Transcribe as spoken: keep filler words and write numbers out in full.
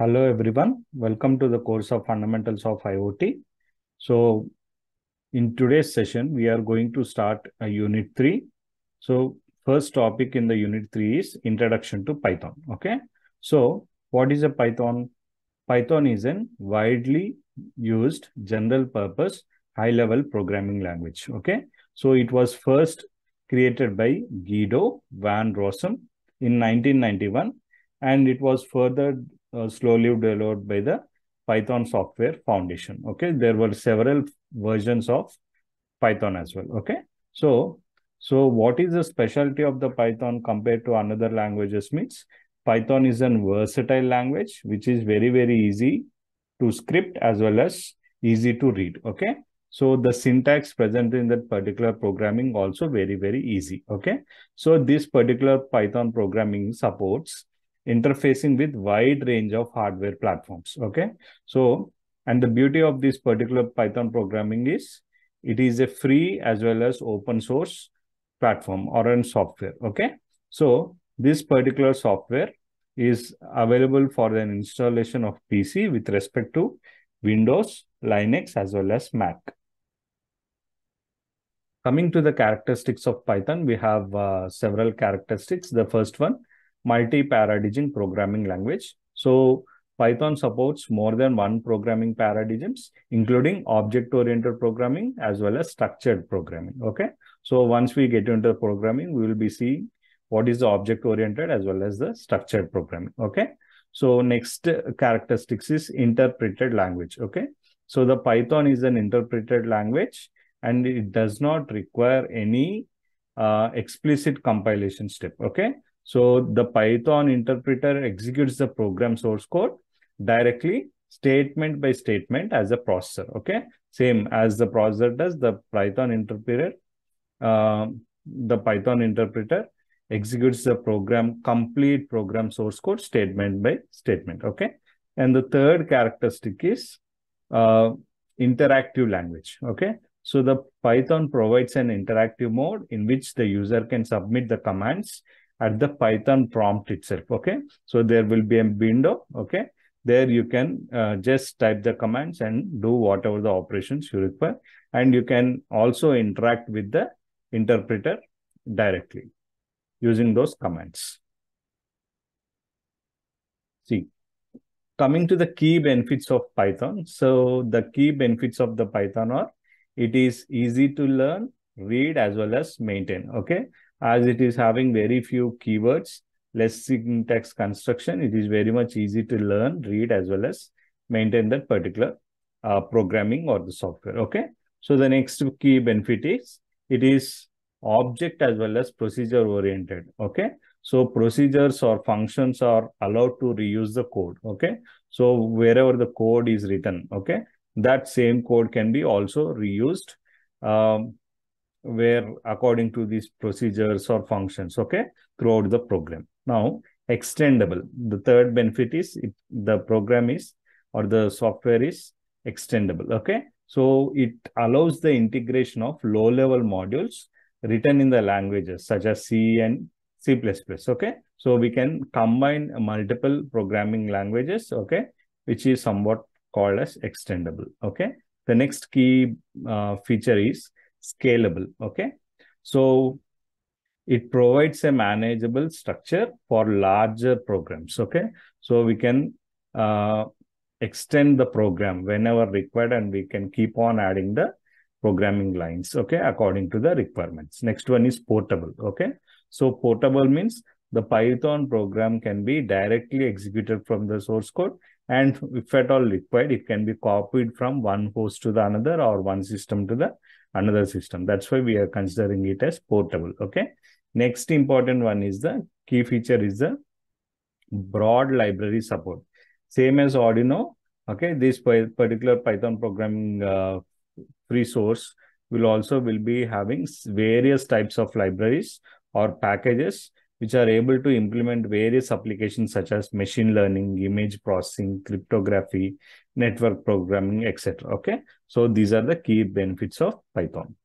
Hello everyone, welcome to the course of Fundamentals of IoT. So in today's session, we are going to start a Unit three. So first topic in the Unit three is Introduction to Python, okay? So what is a Python? Python is a widely used general purpose, high level programming language, okay? So it was first created by Guido Van Rossum in nineteen ninety-one, and it was further Uh, slowly developed by the Python Software Foundation. Okay, there were several versions of Python as well. Okay, so so what is the specialty of the Python compared to another languages means Python is a versatile language which is very very easy to script as well as easy to read. Okay, so the syntax present in that particular programming also very very easy. Okay, so this particular Python programming supports interfacing with wide range of hardware platforms, okay? So, and the beauty of this particular Python programming is, it is a free as well as open source platform or a software, okay? So, this particular software is available for an installation of P C with respect to Windows, Linux, as well as Mac. Coming to the characteristics of Python, we have uh, several characteristics. The first one, multi-paradigm programming language. So Python supports more than one programming paradigms, including object-oriented programming as well as structured programming, okay? So once we get into programming, we will be seeing what is the object-oriented as well as the structured programming, okay? So next characteristics is interpreted language, okay? So the Python is an interpreted language and it does not require any uh, explicit compilation step, okay? So the Python interpreter executes the program source code directly statement by statement as a processor, okay? Same as the processor does, the Python interpreter, uh, the Python interpreter executes the program, complete program source code statement by statement, okay? And the third characteristic is uh, interactive language, okay? So the Python provides an interactive mode in which the user can submit the commands at the Python prompt itself, okay? So there will be a window, okay? There you can uh, just type the commands and do whatever the operations you require. And you can also interact with the interpreter directly using those commands. See, coming to the key benefits of Python. So the key benefits of the Python are, it is easy to learn, read, as well as maintain, okay? As it is having very few keywords, less syntax construction, it is very much easy to learn, read, as well as maintain that particular uh, programming or the software, okay? So the next key benefit is, it is object as well as procedure oriented, okay? So procedures or functions are allowed to reuse the code, okay? So wherever the code is written, okay? That same code can be also reused um, where according to these procedures or functions, okay, throughout the program. Now, extendable. The third benefit is it, the program is or the software is extendable, okay? So it allows the integration of low-level modules written in the languages such as C and C plus plus, okay? So we can combine multiple programming languages, okay, which is somewhat called as extendable, okay? The next key uh, feature is scalable, okay? So it provides a manageable structure for larger programs, okay? So we can uh, extend the program whenever required and we can keep on adding the programming lines, okay, according to the requirements. Next one is portable, okay? So portable means the Python program can be directly executed from the source code, and if at all required, it can be copied from one host to the another or one system to the another system. That's why we are considering it as portable, okay? Next important one is the key feature is the broad library support. Same as Arduino, okay? This particular Python programming uh, free source will also will be having various types of libraries or packages which are able to implement various applications such as machine learning, image processing, cryptography, network programming, et cetera, okay? So these are the key benefits of Python.